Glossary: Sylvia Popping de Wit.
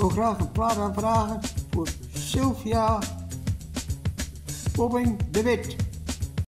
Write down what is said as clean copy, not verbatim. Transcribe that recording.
wil graag een plaat aanvragen voor Sylvia Popping de Wit.